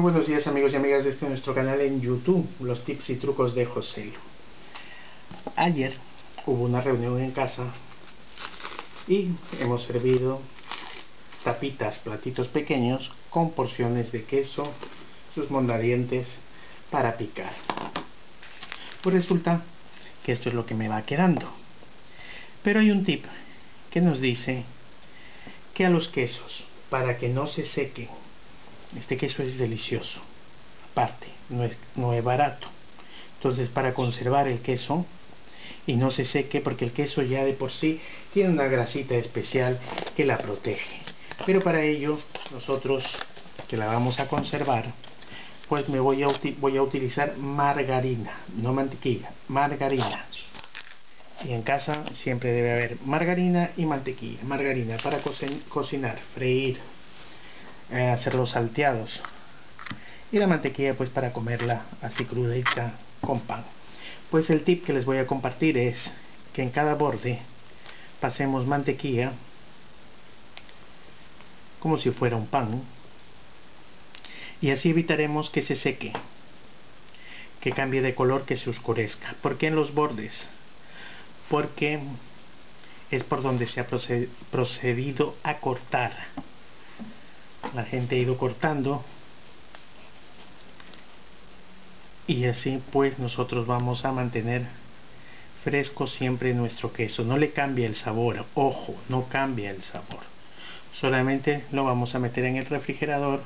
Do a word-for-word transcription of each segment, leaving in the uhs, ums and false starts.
Muy buenos días amigos y amigas de este nuestro canal en YouTube, los tips y trucos de Joselo. Ayer hubo una reunión en casa y hemos servido tapitas, platitos pequeños con porciones de queso, sus mondadientes para picar. Pues resulta que esto es lo que me va quedando. Pero hay un tip que nos dice que a los quesos, para que no se sequen, este queso es delicioso, aparte, no es, no es barato. Entonces, para conservar el queso y no se seque, porque el queso ya de por sí tiene una grasita especial que la protege. Pero para ello, nosotros que la vamos a conservar, pues me voy a, voy a utilizar margarina, no mantequilla, margarina. Y en casa siempre debe haber margarina y mantequilla. Margarina para co cocinar, freír, eh, hacer los salteados. Y la mantequilla pues para comerla así crudita con pan. Pues el tip que les voy a compartir es que en cada borde pasemos mantequilla como si fuera un pan. Y así evitaremos que se seque, que cambie de color, que se oscurezca. ¿Por qué en los bordes? Porque es por donde se ha procedido a cortar. La gente ha ido cortando y así pues nosotros vamos a mantener fresco siempre nuestro queso. No le cambia el sabor, ojo, no cambia el sabor, solamente lo vamos a meter en el refrigerador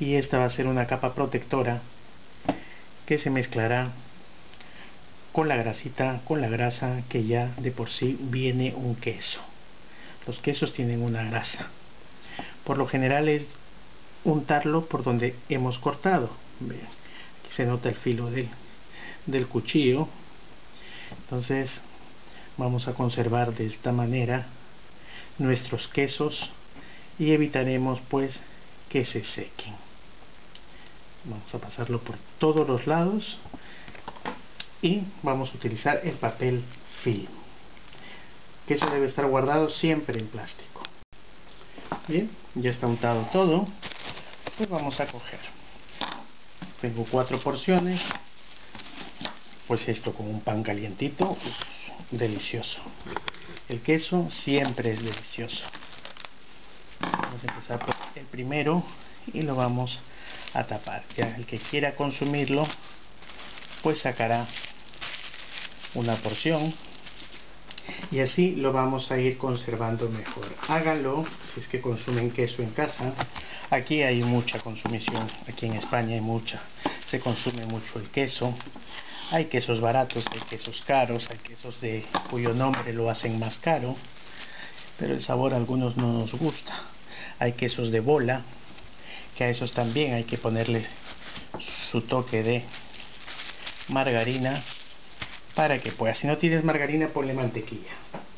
y esta va a ser una capa protectora que se mezclará con la grasita, con la grasa que ya de por sí viene un queso. Los quesos tienen una grasa. Por lo general es untarlo por donde hemos cortado. Vean, aquí se nota el filo del, del cuchillo. Entonces vamos a conservar de esta manera nuestros quesos y evitaremos pues que se sequen. Vamos a pasarlo por todos los lados. Y vamos a utilizar el papel film. Que eso debe estar guardado siempre en plástico. Bien, ya está untado todo. Pues vamos a coger. Tengo cuatro porciones. Pues esto con un pan calientito. Uf, delicioso. El queso siempre es delicioso. Vamos a empezar por el primero y lo vamos a tapar. Ya el que quiera consumirlo, pues sacará una porción y así lo vamos a ir conservando mejor. Háganlo si es que consumen queso en casa. Aquí hay mucha consumición, aquí en España hay mucha, se consume mucho el queso. Hay quesos baratos, hay quesos caros, hay quesos de cuyo nombre lo hacen más caro, pero el sabor a algunos no nos gusta. Hay quesos de bola, que a esos también hay que ponerle su toque de margarina para que pueda. Si no tienes margarina, ponle mantequilla,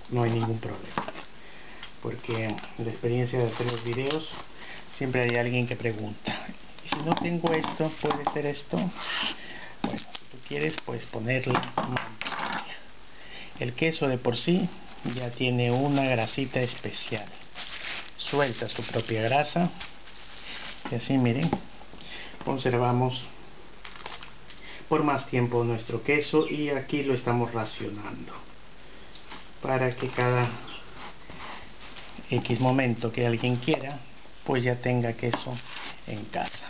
no hay ningún problema, porque en la experiencia de hacer los videos siempre hay alguien que pregunta, y si no tengo esto, ¿puede ser esto? Bueno, si tú quieres puedes ponerle mantequilla. El queso de por sí ya tiene una grasita especial, suelta su propia grasa y así miren, conservamos por más tiempo nuestro queso. Y aquí lo estamos racionando para que cada X momento que alguien quiera pues ya tenga queso en casa.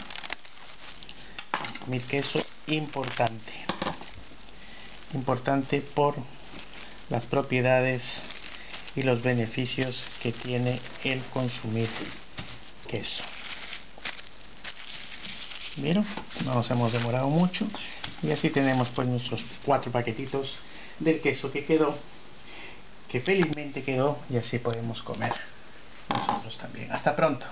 Mi queso importante importante por las propiedades y los beneficios que tiene el consumir queso. ¿Vieron? No nos hemos demorado mucho y así tenemos pues nuestros cuatro paquetitos del queso que quedó, que felizmente quedó, y así podemos comer nosotros también. Hasta pronto.